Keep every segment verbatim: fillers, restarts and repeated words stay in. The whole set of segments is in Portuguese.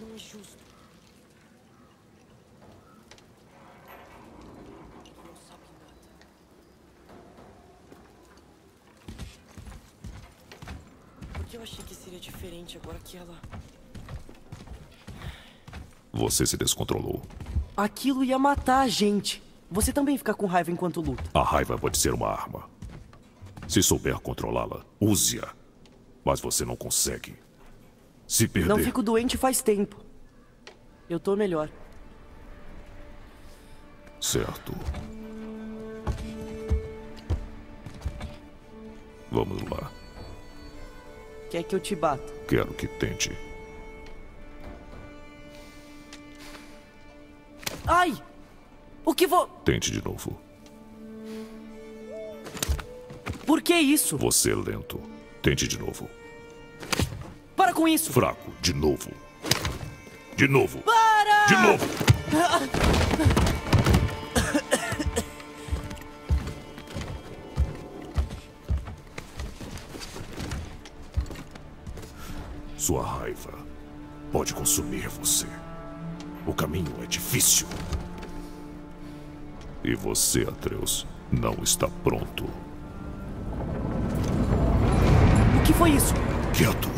Não é justo. Não sabe nada. Porque eu achei que seria diferente agora que ela... Você se descontrolou. Aquilo ia matar a gente. Você também fica com raiva enquanto luta. A raiva pode ser uma arma. Se souber controlá-la, use-a. Mas você não consegue. Se perder... Não fico doente faz tempo. Eu tô melhor. Certo. Vamos lá. Quer que eu te bata? Quero que tente. Ai! O que vou... Tente de novo. Por que isso? Você é lento. Tente de novo. Para com isso! Fraco, de novo. De novo. Para! De novo! Sua raiva pode consumir você. O caminho é difícil. E você, Atreus, não está pronto. O que foi isso? Quieto!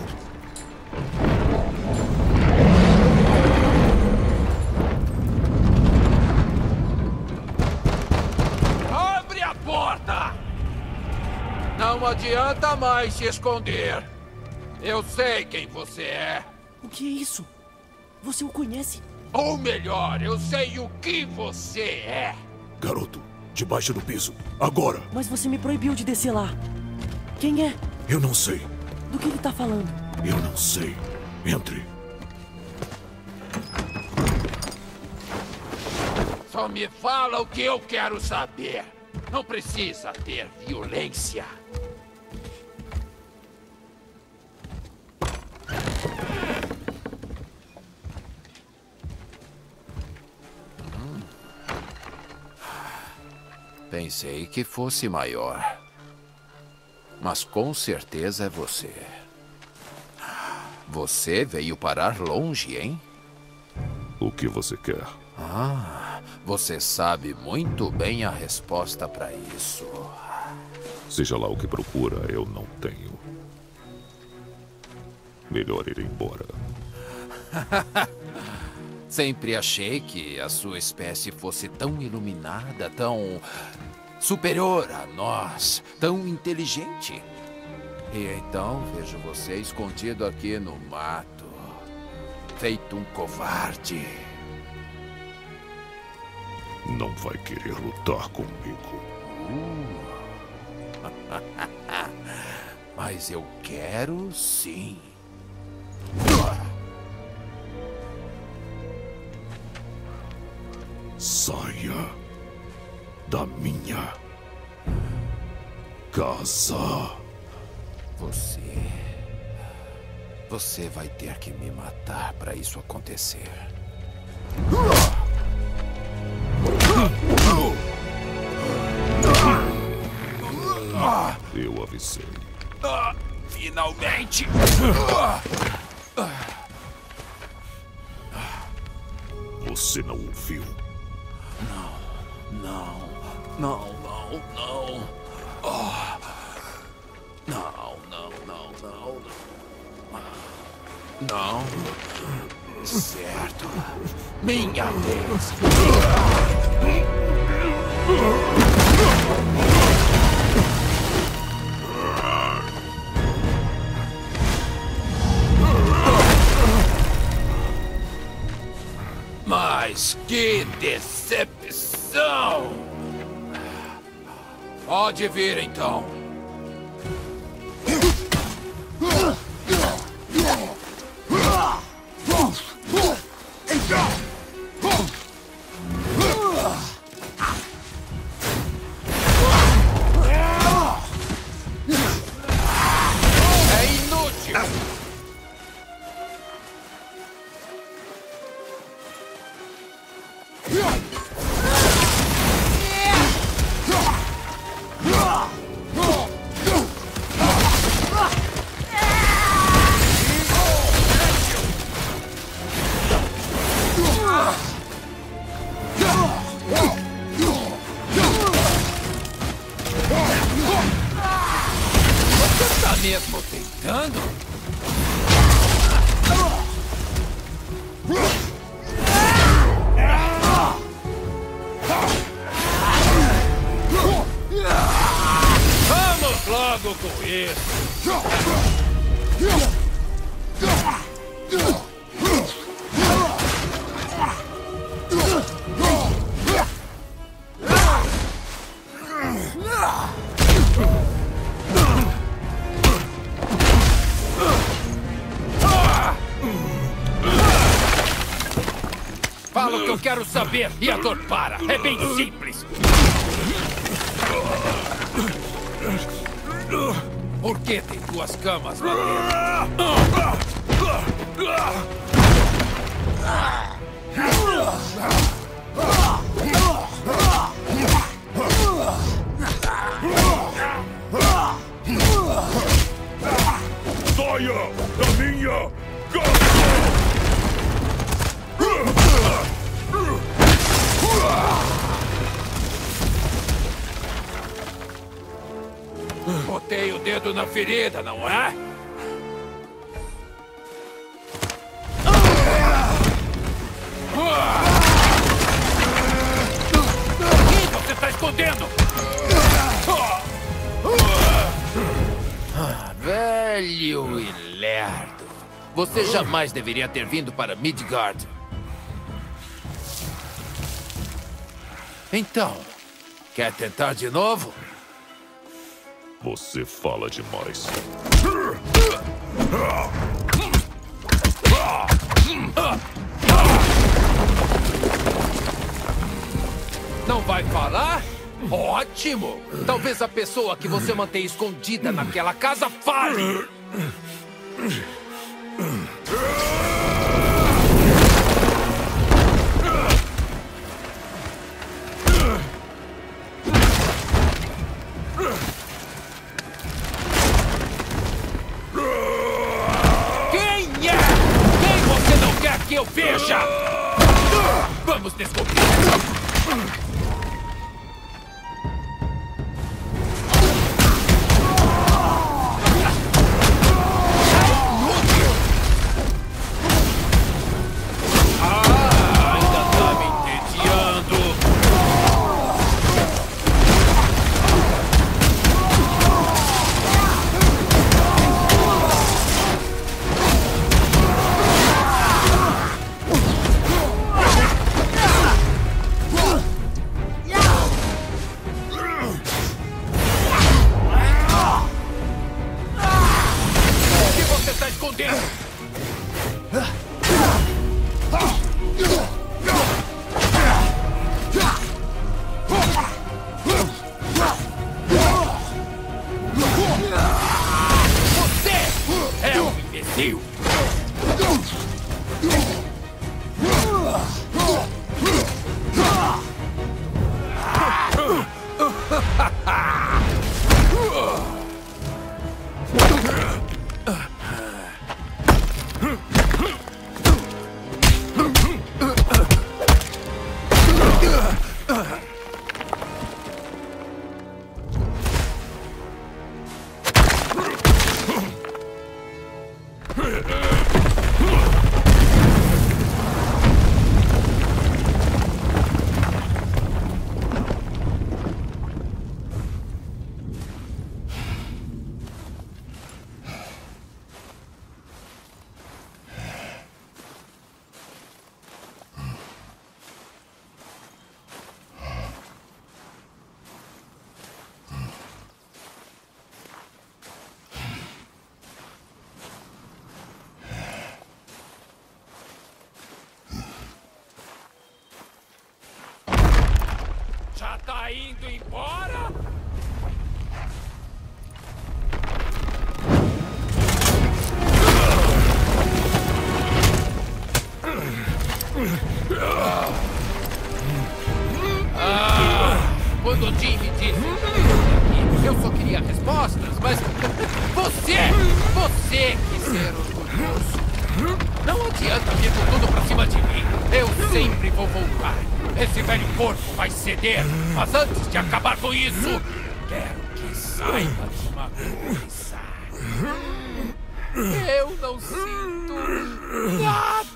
Abre a porta! Não adianta mais se esconder. Eu sei quem você é. O que é isso? Você o conhece? Ou melhor, eu sei o que você é. Garoto, debaixo do piso, agora! Mas você me proibiu de descer lá. Quem é? Eu não sei. Do que ele tá falando? Eu não sei. Entre. Só me fala o que eu quero saber. Não precisa ter violência. Pensei que fosse maior, mas com certeza é você. Você veio parar longe, hein? O que você quer? Ah, você sabe muito bem a resposta para isso. Seja lá o que procura, eu não tenho. Melhor ir embora. Sempre achei que a sua espécie fosse tão iluminada, tão superior a nós, tão inteligente. E então vejo você escondido aqui no mato, feito um covarde. Não vai querer lutar comigo. Uh. Mas eu quero sim. Saia da minha casa. Você... Você vai ter que me matar para isso acontecer. Eu avisei. Ah, finalmente! Você não ouviu? Não, não, não, não. Oh. Não, não, não, não, não. Não. Certo. Minha vez. Mas que decepção! Não! Pode vir, então. com isso! Fala o que eu quero saber e a dor para. É bem simples. Por que tem duas camas lá dentro? Saia da minha casa! Botei o dedo na ferida, não é? O que você está escondendo? Ah, velho e lerdo. Você jamais deveria ter vindo para Midgard. Então, quer tentar de novo? Você fala demais. Não vai falar? Ótimo! Talvez a pessoa que você mantém escondida naquela casa fale! Veja! Vamos descobrir! Ah, ainda tá me entediando! Já tá indo embora? Ah, quando o Jimmy disse, eu só queria respostas, mas você, você quis ser orgulhoso. Não adianta vir com tudo pra cima de mim. Eu sempre vou voltar. Esse velho corpo vai ceder, mas antes de acabar com isso, quero que saiba de uma coisa. Eu não sinto nada!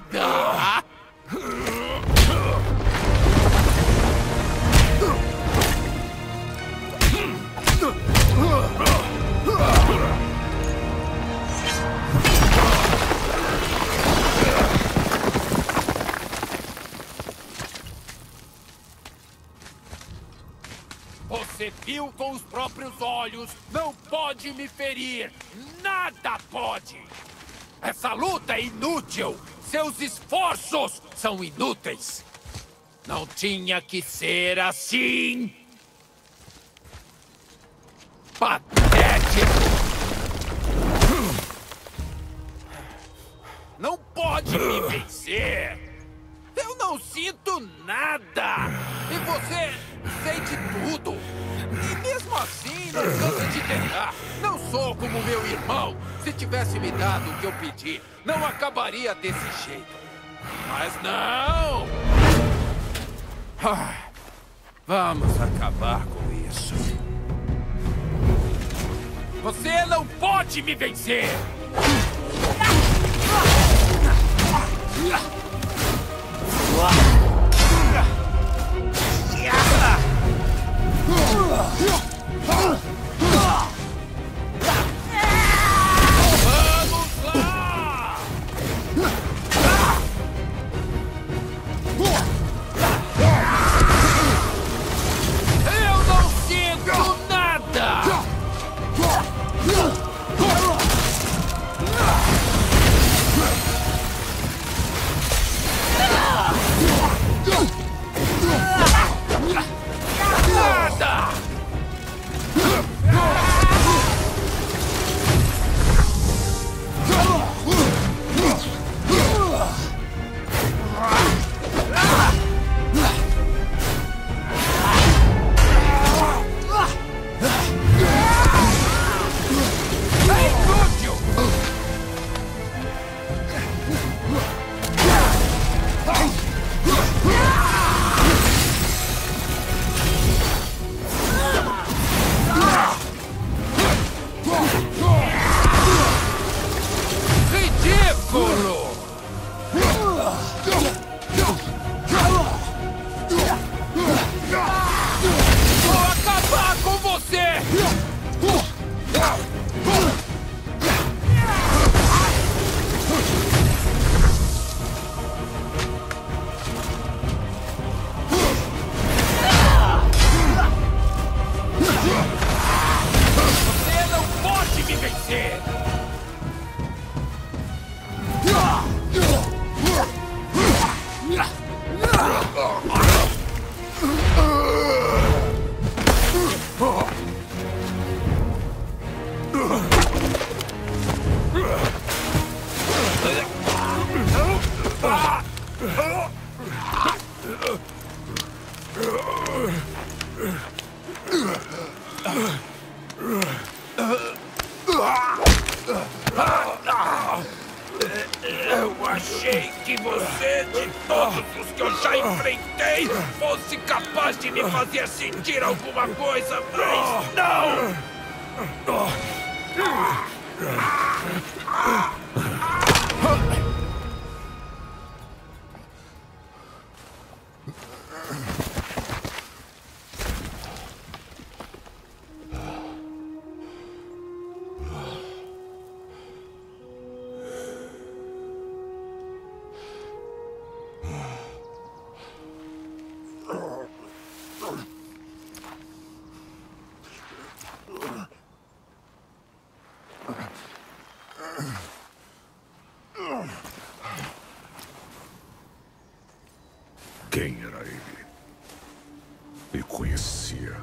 Você viu com os próprios olhos. Não pode me ferir. Nada pode. Essa luta é inútil. Seus esforços são inúteis. Não tinha que ser assim. Patético. Não pode me vencer. Eu não sinto nada. E você sente tudo. E mesmo assim, não cansa de tentar. Não sou como meu irmão. Se tivesse me dado o que eu pedi, não acabaria desse jeito. Mas não! Ah, vamos acabar com isso. Você não pode me vencer! Vamos lá! Eu não sinto nada! Quem era ele? Me conhecia.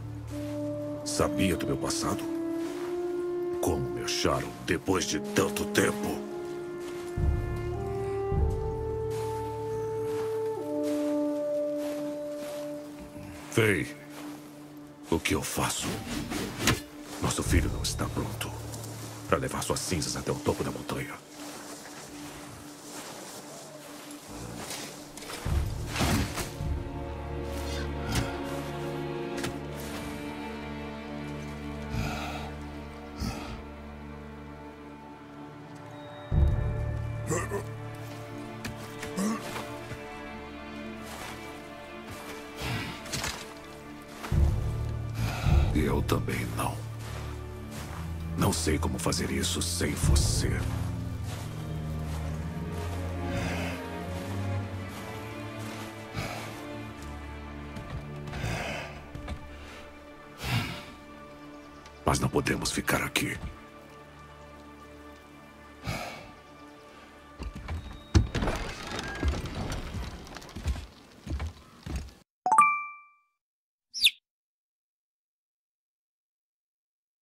Sabia do meu passado? Como me acharam depois de tanto tempo? Faye, o que eu faço? Nosso filho não está pronto para levar suas cinzas até o topo da montanha. Fazer isso sem você. Mas não podemos ficar aqui.